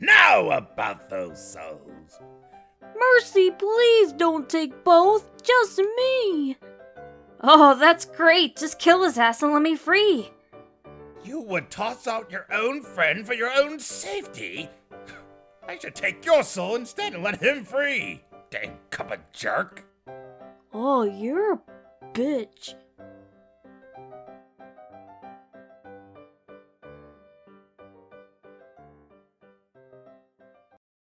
know about those souls. Mercy, please don't take both, just me. Oh, that's great. Just kill his ass and let me free. You would toss out your own friend for your own safety? I should take your soul instead and let him free. Dang cup of jerk. Oh, you're a bitch.